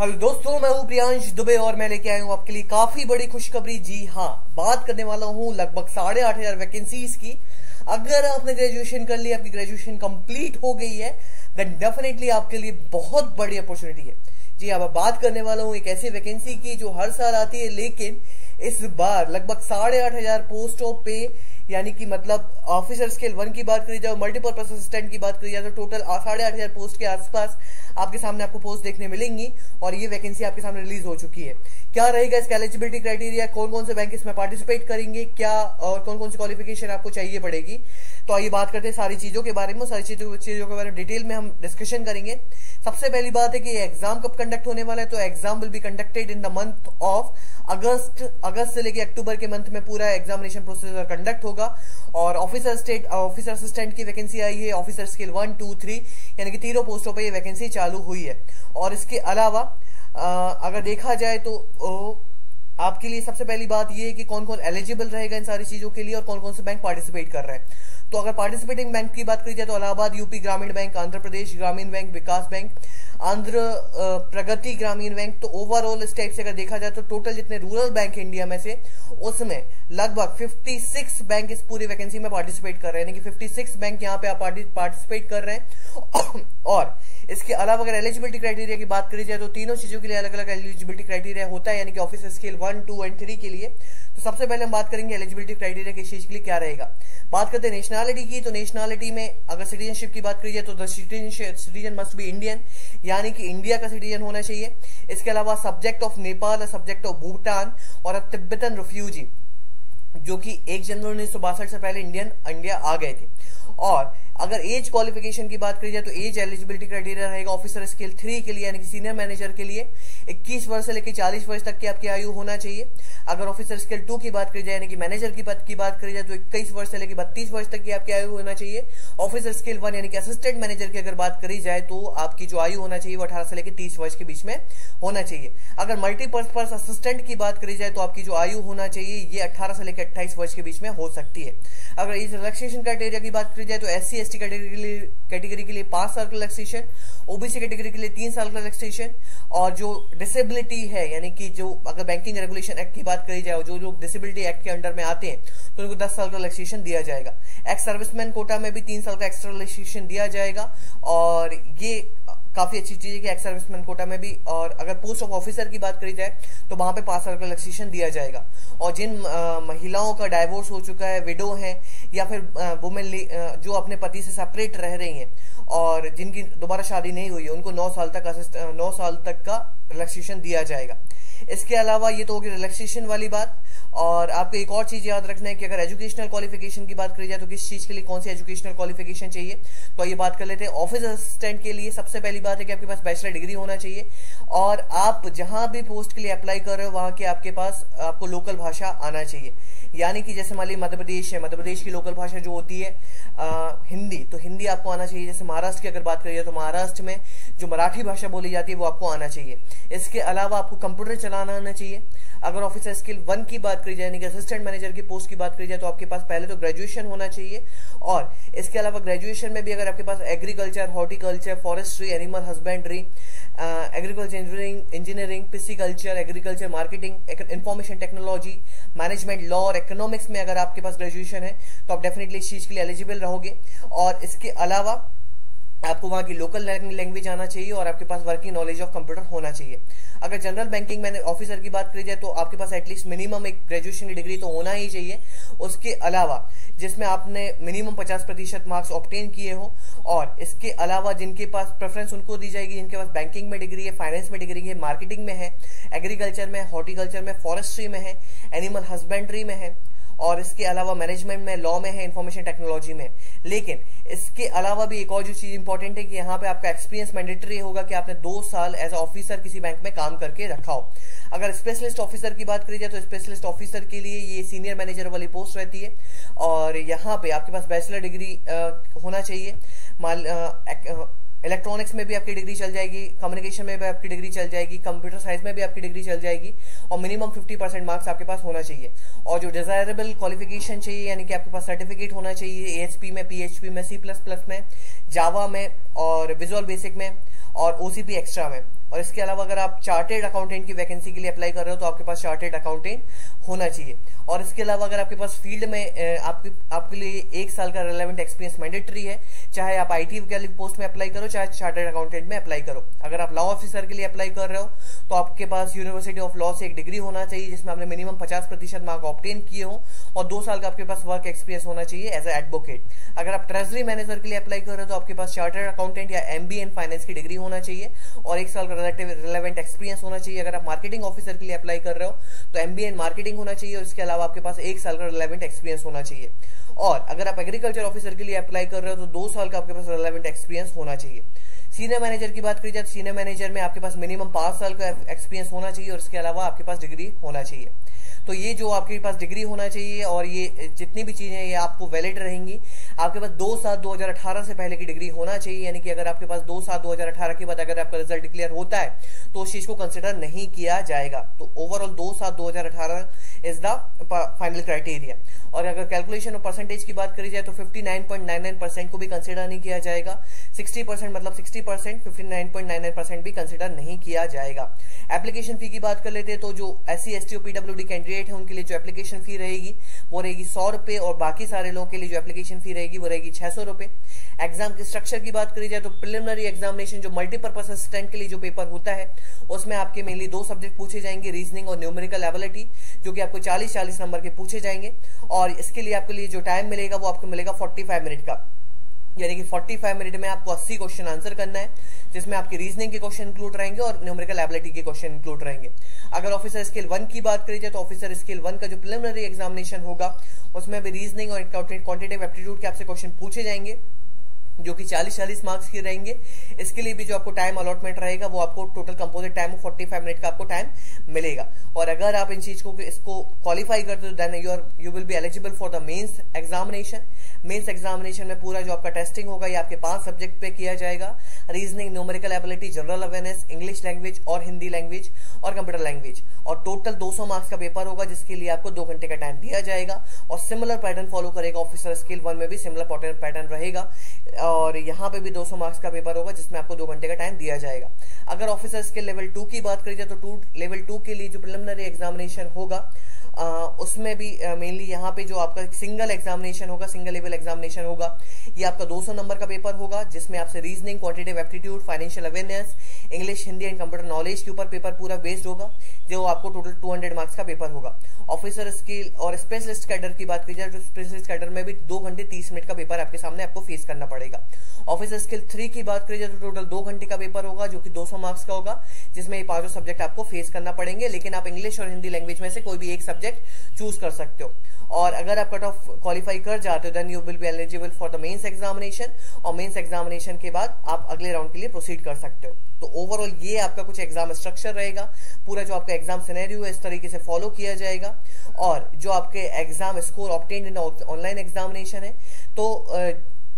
Hello दोस्तों, मैं हूं प्रियांश दुबे और मैं लेके आया हूं आपके लिए काफी बड़ी खुशखबरी। जी हां, बात करने वाला हूं लगभग 8,500 वैकेंसीज की। अगर आपने ग्रेजुएशन कर ली, आपकी ग्रेजुएशन कंप्लीट हो गई है, देन डेफिनेटली आपके लिए बहुत बड़ी अपॉर्चुनिटी है। जी अब बात करने वाला हूं एक ऐसी वैकेंसी की जो हर साल आती है, लेकिन इस बार लगभग 8,500 पोस्टों पे, यानी कि मतलब ऑफिसर स्केल 1 की बात करी जाए, मल्टीपर्पज असिस्टेंट की बात करी जाए, तो टोटल 8,500 पोस्ट के आसपास आपके सामने आपको पोस्ट देखने मिलेंगी और ये वैकेंसी आपके सामने रिलीज हो चुकी है। क्या रहेगा इसका एलिजिबिलिटी क्राइटेरिया, कौन कौन से बैंक इसमें पार्टिसिपेट करेंगे, क्या और कौन कौन सी क्वालिफिकेशन आपको चाहिए पड़ेगी, तो आइए बात करते हैं सारी चीजों के बारे में। सारी चीजों के बारे में डिटेल में हम डिस्कशन करेंगे। सबसे पहली बात है कि एग्जाम कब कंडक्ट होने वाला है, तो exam will be conducted in the month of August. अगस्त से लेकर अक्टूबर के मंथ में पूरा एग्जामिनेशन प्रोसेस कंडक्ट होगा और ऑफिसर असिस्टेंट की वैकेंसी आई है, ऑफिसर स्केल 1, 2, 3, यानी कि तीनों पोस्टों पर यह वैकेंसी चालू हुई है। और इसके अलावा अगर देखा जाए तो आपके लिए सबसे पहली बात यह है कि कौन कौन एलिजिबल रहेगा इन सारी चीजों के लिए और कौन कौन से बैंक पार्टिसिपेट कर रहे हैं। तो अगर पार्टिसिपेटिंग बैंक की बात करी जाए तो Allahabad, UP Gramin bank, Andhra Pradesh Gramin bank, Vikas bank, Andhra प्रगति ग्रामीण बैंक। तो ओवरऑल इस टाइप से अगर देखा जाए तो टोटल जितने रूरल बैंक इंडिया में से, उसमें लगभग 56 बैंक इस पूरी वैकेंसी में पार्टिसिपेट कर रहे हैं, यानी कि 56 बैंक यहाँ पे आप पार्टिसिपेट कर रहे हैं। और इसके अलावा अगर एलिजिबिलिटी क्राइटेरिया की बात करी जाए तो तीनों चीजों के लिए अलग अलग एलिजिबिलिटी क्राइटेरिया होता है, यानी कि ऑफिसर स्केल 1, 2 एंड 3 के लिए। तो सबसे पहले हम बात करेंगे एलिजिबिलिटी क्राइटेरिया के चीज के लिए क्या रहेगा। बात करते हैं नेशनलिटी की, तो नेशनलिटी में अगर सिटीजनशिप की बात करी जाए तो the citizen must be Indian, यानी कि इंडिया का सिटीजन होना चाहिए। इसके अलावा subject of Nepal, subject of Bhutan और तिब्बतन रिफ्यूजी जो कि 1 जनवरी 1962 से पहले इंडिया आ गए थे। और अगर एज क्वालिफिकेशन की बात करी जाए तो एज एलिजिबिलिटी क्राइटेरिया रहेगा ऑफिसर स्केल 3 के लिए, यानी कि सीनियर मैनेजर के लिए 21 वर्ष से लेकर 40 वर्ष तक की आपकी आयु होना चाहिए। अगर ऑफिसर स्केल 2 की बात करी जाए, यानी कि मैनेजर की पद की बात करी जाए, तो 21 वर्ष से लेकर 32 वर्ष तक की आपकी आयु होना चाहिए। ऑफिसर स्केल 1 यानी कि असिस्टेंट मैनेजर की अगर बात करी जाए तो आपकी जो आयु होना चाहिए वो 18 से लेकर 30 वर्ष के बीच में होना चाहिए। अगर मल्टीपर्पज असिस्टेंट की बात करी जाए तो आपकी जो आयु होना चाहिए ये 18 से लेकर 28 वर्ष के बीच में हो सकती है। अगर एज रिलैक्सेशन क्राइटेरिया की बात करी जाए तो SC/ST कैटेगरी के लिए 5 साल का रिलैक्सेशन, ओबीसी कैटेगरी के लिए 3 साल का रिलैक्सेशन, और जो डिसेबिलिटी है, यानी कि जो अगर बैंकिंग रेगुलेशन एक्ट की बात करी जाए, जो लोग डिसेबिलिटी एक्ट के अंडर में आते हैं तो उनको 10 साल का रिलैक्सेशन दिया जाएगा। एक्स सर्विसमैन कोटा में भी 3 साल का एक्स्ट्रा रिलैक्सेशन दिया जाएगा और ये काफी अच्छी चीज है कि एक्स सर्विसमैन कोटा में भी। और अगर पोस्ट ऑफ ऑफिसर की बात करी जाए तो वहां पे 5 साल का रिलैक्सेशन दिया जाएगा। और जिन महिलाओं का डाइवोर्स हो चुका है, विडो हैं, या फिर वुमेन जो अपने पति से सेपरेट रह रही हैं और जिनकी दोबारा शादी नहीं हुई है, उनको 9 साल तक का रिलैक्सेशन दिया जाएगा। इसके अलावा ये तो होगी रिलैक्सेशन वाली बात। और आपको एक और चीज याद रखना है कि अगर एजुकेशनल क्वालिफिकेशन की बात करी जाए तो किस चीज के लिए कौन सी एजुकेशनल क्वालिफिकेशन चाहिए, तो ये बात कर लेते हैं। ऑफिस असिस्टेंट के लिए सबसे पहली बात है कि आपके पास बैचलर डिग्री होना चाहिए और आप जहां भी पोस्ट के लिए अप्लाई कर रहे हो वहां के आपके पास आपको लोकल भाषा आना चाहिए, यानी कि जैसे मान लीजिए मध्यप्रदेश है, मध्यप्रदेश की लोकल भाषा जो होती है हिंदी, तो हिंदी आपको आना चाहिए। जैसे महाराष्ट्र की अगर बात करिए तो महाराष्ट्र में जो मराठी भाषा बोली जाती है वो आपको आना चाहिए। इसके अलावा आपको कंप्यूटर चलाना आना चाहिए। अगर ऑफिसर स्किल 1 की बात करी जाए, यानी कि असिस्टेंट मैनेजर की पोस्ट की बात करी जाए, तो आपके पास पहले तो ग्रेजुएशन होना चाहिए। और इसके अलावा ग्रेजुएशन में भी अगर आपके पास agriculture, horticulture, forestry, animal husbandry, agriculture engineering, pisciculture, agriculture marketing, information technology, management, law और इकोनॉमिक्स में अगर आपके पास ग्रेजुएशन है तो आप डेफिनेटली इस चीज के लिए एलिजिबल रहोगे। और इसके अलावा आपको वहां की लोकल लैंग्वेज आना चाहिए और आपके पास वर्किंग नॉलेज ऑफ कंप्यूटर होना चाहिए। अगर जनरल बैंकिंग मैनेजर ऑफिसर की बात करी जाए तो आपके पास एटलीस्ट मिनिमम एक ग्रेजुएशन की डिग्री तो होना ही चाहिए, उसके अलावा जिसमें आपने मिनिमम 50% मार्क्स ऑब्टेन किए हो। और इसके अलावा जिनके पास प्रेफरेंस उनको दी जाएगी जिनके पास बैंकिंग में डिग्री है, फाइनेंस में डिग्री है, मार्केटिंग में है, एग्रीकल्चर में, हॉर्टिकल्चर में, फॉरेस्ट्री में है, एनिमल हस्बेंड्री में है, और इसके अलावा मैनेजमेंट में, लॉ में है, इंफॉर्मेशन टेक्नोलॉजी में। लेकिन इसके अलावा भी एक और जो चीज इंपॉर्टेंट है कि यहाँ पे आपका एक्सपीरियंस मैंडेटरी होगा कि आपने 2 साल एज ऑफिसर किसी बैंक में काम करके रखा हो। अगर स्पेशलिस्ट ऑफिसर की बात करी जाए तो स्पेशलिस्ट ऑफिसर के लिए ये सीनियर मैनेजर वाली पोस्ट रहती है और यहाँ पे आपके पास बैचलर डिग्री होना चाहिए। इलेक्ट्रॉनिक्स में भी आपकी डिग्री चल जाएगी, कम्युनिकेशन में भी आपकी डिग्री चल जाएगी, कंप्यूटर साइंस में भी आपकी डिग्री चल जाएगी और मिनिमम 50% मार्क्स आपके पास होना चाहिए। और जो डिजायरेबल क्वालिफिकेशन चाहिए, यानी कि आपके पास सर्टिफिकेट होना चाहिए ASP में, PHP में, C++ में, जावा में और विजुअल बेसिक में और OCP एक्स्ट्रा में। और इसके अलावा अगर आप चार्टेड अकाउंटेंट की वैकेंसी के लिए अप्लाई कर रहे हो तो आपके पास चार्टेड अकाउंटेंट होना चाहिए। और इसके अलावा अगर आपके पास फील्ड में आपके लिए 1 साल का रिलेवेंट एक्सपीरियंस मैंडेटरी है, चाहे आप आईटी वाली पोस्ट में अप्लाई करो चाहे चार्टेड अकाउंटेंट में अप्लाई करो। अगर आप लॉ ऑफिसर के लिए अप्लाई कर रहे हो तो आपके पास यूनिवर्सिटी ऑफ लॉ से एक डिग्री होना चाहिए जिसमें आपने मिनिमम 50% मार्क ऑब्टेन किए हो और 2 साल का आपके पास वर्क एक्सपीरियंस होना चाहिए एज ए एडवोकेट। अगर आप ट्रेजरी मैनेजर के लिए अप्लाई कर रहे हो तो आपके पास चार्टर्ड अकाउंटेंट या एमबीए इन फाइनेंस की डिग्री होना चाहिए और 1 साल का रिलेवेंट एक्सपीरियंस होना चाहिए। अगर आप मार्केटिंग ऑफिसर के लिए अप्लाई कर रहे हो तो एमबीए इन मार्केटिंग होना चाहिए और इसके अलावा आपके पास 1 साल का रिलेवेंट एक्सपीरियंस होना चाहिए। और अगर आप एग्रीकल्चर ऑफिसर के लिए अप्लाई कर रहे हो तो 2 साल का आपके पास रिलेवेंट एक्सपीरियंस होना चाहिए। सीनियर मैनेजर की बात करी जाए तो सीनियर मैनेजर में आपके पास मिनिमम 5 साल का एक्सपीरियंस होना चाहिए और इसके अलावा आपके पास डिग्री होना चाहिए। तो ये जो आपके पास डिग्री होना चाहिए और ये जितनी भी चीजें ये आपको वैलिड रहेंगी। आपके पास 2/7/2018 से पहले की डिग्री होना चाहिए, यानी कि अगर आपके पास 2/7/2018 के बाद अगर आपका रिजल्ट डिक्लेयर होता है तो उस चीज को कंसिडर नहीं किया जाएगा। तो overall 2/7/2018 is the final criteria. और अगर कैलकुलेशन और परसेंटेज की बात करी जाए तो 59.99% को भी कंसिडर नहीं किया जाएगा। 60% मतलब 60%, 59.99% भी कंसिडर नहीं किया जाएगा। एप्लीकेशन फी की बात कर लेते हैं तो जो SC, ST और PWD कैंडिडेट है उनके लिए जो एप्लीकेशन फी रहेगी वो रहेगी 100 रुपए और बाकी सारे लोगों के लिए जो एप्लीकेशन फी रहेगी वो रहेगी 600 रुपए। एग्जाम के स्ट्रक्चर की बात करी जाए तो प्रिलिमिनरी एग्जामिनेशन जो मल्टीपर्पज असिस्टेंट के लिए जो पेपर होता है उसमें आपके मेनली 2 सब्जेक्ट पूछे जाएंगे, रीजनिंग और न्यूमेरिकल एबिलिटी, जो कि आपको 40-40 नंबर के पूछे जाएंगे। और इसके लिए आपके लिए जो टाइम मिलेगा वो आपको मिलेगा 45 मिनट का, यानी कि 45 मिनट में आपको 80 क्वेश्चन आंसर करना है जिसमें आपके रीजनिंग के क्वेश्चन इंक्लूड रहेंगे और न्यूमेरिकल एबिलिटी के क्वेश्चन इंक्लूड रहेंगे। अगर ऑफिसर स्केल 1 की बात करी जाए तो ऑफिसर स्केल 1 का जो प्रिलिमिनरी एग्जामिनेशन होगा उसमें भी रीजनिंग और क्वांटिटेटिव एप्टीट्यूड के आपसे क्वेश्चन पूछे जाएंगे जो कि 40-40 मार्क्स के रहेंगे। इसके लिए भी जो आपको टाइम अलॉटमेंट रहेगा वो आपको टोटल कंपोजिट टाइम 45 मिनट का आपको टाइम मिलेगा। और अगर आप इन चीज को इसको क्वालिफाई करते हो then you will be eligible for the mains examination. Mains examination में पूरा जो आपका टेस्टिंग होगा ये आपके 5 सब्जेक्ट पे किया जाएगा, reasoning, numerical ability, general awareness, English language और हिंदी लैंग्वेज और कंप्यूटर लैंग्वेज। और टोटल 200 मार्क्स का पेपर होगा जिसके लिए आपको 2 घंटे का टाइम दिया जाएगा और सिमिलर पैटर्न फॉलो करेगा। ऑफिसर स्केल 1 में भी सिमिलर पैटर्न रहेगा और यहाँ पे भी 200 मार्क्स का पेपर होगा जिसमें आपको 2 घंटे का टाइम दिया जाएगा। अगर ऑफिसर स्केल लेवल 2 की बात करी जाए तो लेवल 2 के लिए जो प्रिलिमिनरी एग्जामिनेशन होगा उसमें भी मेनली यहाँ पे जो आपका सिंगल एग्जामिनेशन होगा, सिंगल लेवल एग्जामिनेशन होगा, ये आपका 200 नंबर का पेपर होगा जिसमें आपसे reasoning, quantitative aptitude, financial awareness, English, Hindi and computer knowledge के ऊपर पेपर पूरा बेस्ड होगा जो आपको टोटल 200 मार्क्स का पेपर होगा। ऑफिसर स्केल और स्पेशलिस्ट कैडर की बात की जाए तो स्पेशलिस्ट कैडर में भी 2 घंटे 30 मिनट का पेपर आपके सामने आपको फेस करना पड़ेगा। ऑफिसर स्केल 3 की बात करी जाए तो टोटल 2 घंटे का पेपर होगा जो कि 200 मार्क्स का होगा जिसमें ये 5 सब्जेक्ट आपको फेस करना पड़ेंगे, लेकिन आप इंग्लिश और हिंदी लैंग्वेज में से कोई भी एक सब्जेक्ट चूज कर सकते हो। और अगर आप कट ऑफ क्वालिफाई कर जाते हो then you will be eligible for the mains examination और मेंस एग्जामिनेशन के बाद आप अगले राउंड के लिए प्रोसीड कर सकते हो। तो ओवरऑल ये आपका कुछ एग्जाम स्ट्रक्चर रहेगा, पूरा जो आपका एग्जाम सिनेरियो है इस तरीके से फॉलो किया जाएगा। और जो आपके exam score obtained in online examination है तो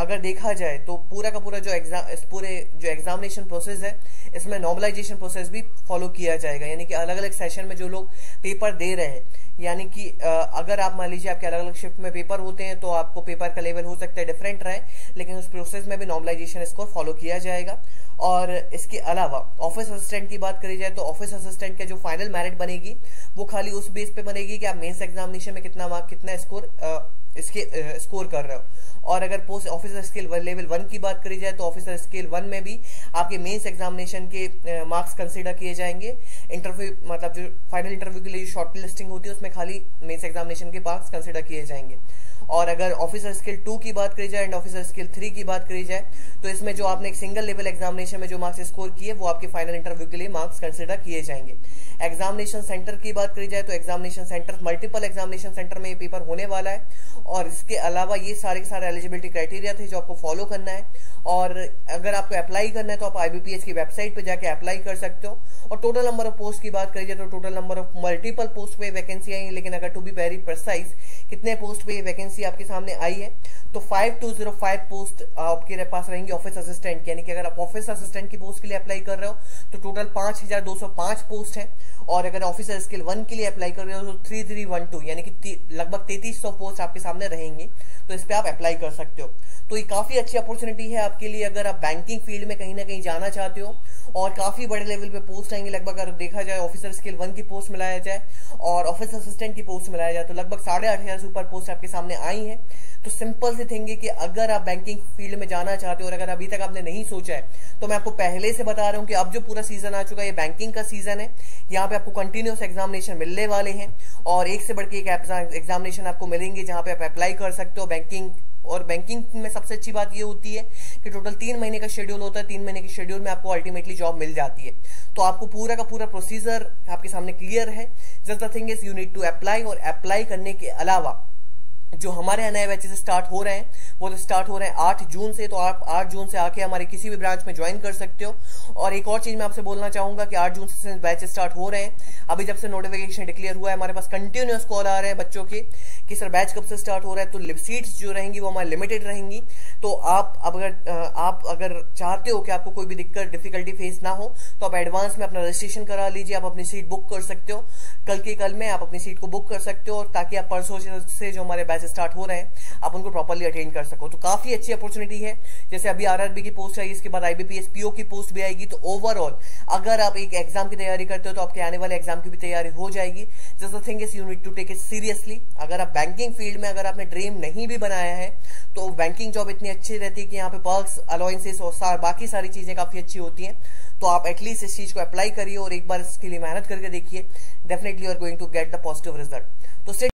अगर देखा जाए तो पूरा का पूरा जो एग्जामिनेशन प्रोसेस है इसमें नॉर्मलाइजेशन प्रोसेस भी फॉलो किया जाएगा, यानी कि अलग अलग सेशन में जो लोग पेपर दे रहे हैं, यानी कि अगर आप मान लीजिए आपके अलग अलग शिफ्ट में पेपर होते हैं तो आपको पेपर का लेवल हो सकता है डिफरेंट रहे, लेकिन उस प्रोसेस में भी नॉर्मलाइजेशन स्कोर फॉलो किया जाएगा। और इसके अलावा ऑफिस असिस्टेंट की बात करी जाए तो ऑफिस असिस्टेंट के जो फाइनल मेरिट बनेगी वो खाली उस बेस पे बनेगी कि आप मेंस एग्जामिनेशन में कितना मार्क्स, कितना स्कोर कर रहे हो। और अगर पोस्ट ऑफिसर स्केल लेवल 1 की बात करी जाए तो ऑफिसर स्केल 1 में भी आपके मेंस एग्जामिनेशन के मार्क्स कंसीडर किए जाएंगे। इंटरव्यू मतलब जो फाइनल इंटरव्यू के लिए शॉर्ट लिस्टिंग होती है उसमें खाली मेंस एग्जामिनेशन के मार्क्स कंसीडर किए जाएंगे। और अगर ऑफिसर स्केल 2 की बात करी जाए एंड ऑफिसर स्केल 3 की बात करी जाए तो इसमें जो आपने एक सिंगल लेवल एग्जामिनेशन में जो मार्क्स स्कोर किए वो आपके फाइनल इंटरव्यू के लिए मार्क्स कंसीडर किए जाएंगे। एग्जामिनेशन सेंटर की बात करी जाए तो examination centre multiple examination centre में ये पेपर होने वाला है। और इसके अलावा ये सारे के सारे एलिजिबिलिटी क्राइटेरिया थे जो आपको फॉलो करना है। और अगर आपको अप्लाई करना है तो आप आईबीपीएस की वेबसाइट पर जाके अप्लाई कर सकते हो। और टोटल नंबर ऑफ पोस्ट की बात करी जाए तो total number of multiple post पे वैकेंसी आई है, लेकिन अगर टू बी वेरी प्रिसाइज कितने पोस्ट पे वैकेंसी आपके सामने आई है तो 5205 पोस्ट आपके पास रहेंगी ऑफिस असिस्टेंट, यानी कि अगर आप ऑफिस असिस्टेंट की पोस्ट के लिए अप्लाई कर रहे हो तो टोटल 5205 पोस्ट है। और अगर ऑफिसर स्किल 1 के लिए अप्लाई कर रहे हो तो 3312 यानी कि लगभग 3300 पोस्ट आपके सामने रहेंगी, तो इस पे आप अप्लाई कर सकते हो। तो ये काफी अच्छी अपॉर्चुनिटी है आपके लिए अगर आप बैंकिंग फील्ड में कहीं ना कहीं जाना चाहते हो, और काफी बड़े लेवल पे पोस्ट आएंगे। लगभग अगर देखा जाए ऑफिसर स्किल 1 की पोस्ट मिलाया जाए और ऑफिस असिस्टेंट की पोस्ट मिलाया जाए तो लगभग 8,500 से ऊपर पोस्ट आपके सामने आई है। तो सिंपल से थिंग है कि अगर आप बैंकिंग फील्ड में जाना चाहते हो और अगर अभी तक आपने नहीं सोचा है तो मैं आपको पहले से बता रहा हूं कि अब जो पूरा सीजन आ चुका है ये बैंकिंग का सीजन है, यहाँ पे आपको कंटिन्यूस एग्जामिनेशन मिलने वाले हैं और एक से बढ़ के एक एग्जामिनेशन आपको मिलेंगे जहाँ पे आप अप्लाई कर सकते हो। बैंकिंग में सबसे अच्छी बात ये होती है कि टोटल 3 महीने का शेड्यूल होता है, 3 महीने के शेड्यूल में आपको अल्टीमेटली जॉब मिल जाती है। तो आपको पूरा का पूरा प्रोसीजर आपके सामने क्लियर है। Just the thing is you need to apply, और अप्लाई करने के अलावा जो हमारे नए बैचेस स्टार्ट हो रहे हैं वो तो स्टार्ट हो रहे हैं 8 जून से, तो आप 8 जून से आके हमारे किसी भी ब्रांच में ज्वाइन कर सकते हो। और एक और चीज मैं आपसे बोलना चाहूंगा कि 8 जून से बैचेस स्टार्ट हो रहे हैं, अभी जब से नोटिफिकेशन डिक्लेयर हुआ है हमारे पास कंटिन्यूअस कॉल आ रहे हैं बच्चों के कि सर बैच कब से स्टार्ट हो रहा है, तो सीट्स जो रहेंगी वो हमारी लिमिटेड रहेंगी। तो आप अगर चाहते हो कि आपको कोई भी दिक्कत डिफिकल्टी फेस ना हो तो आप एडवांस में अपना रजिस्ट्रेशन करा लीजिए, आप अपनी सीट बुक कर सकते हो, कल के कल में आप अपनी सीट को बुक कर सकते हो, और ताकि आप परसों से जो हमारे बैच स्टार्ट हो रहे हैं आप उनको प्रॉपर्ली अटेंड कर सको। तो काफी अच्छी अपॉर्चुनिटी है। जैसे अभी आरआरबी की पोस्ट आई, इसके बाद आईबीपीएस पीओ की पोस्ट भी आएगी। तो ओवरऑल अगर आप एक एग्जाम की तैयारी करते हो तो आपके आने वाले एग्जाम की भी तैयारी हो जाएगी। Just the thing is you need to take it seriously. अगर आप बैंकिंग फील्ड में अगर आपने ड्रीम नहीं भी बनाया है तो बैंकिंग जॉब इतनी अच्छी रहती है कि यहाँ पे पर्क्स अलाउंसेस और बाकी सारी चीजें काफी अच्छी होती हैं। तो आप एटलीस्ट इस चीज को अप्लाई करिए और एक बार इसके लिए मेहनत करके देखिए, definitely you are going to get the positive result. तो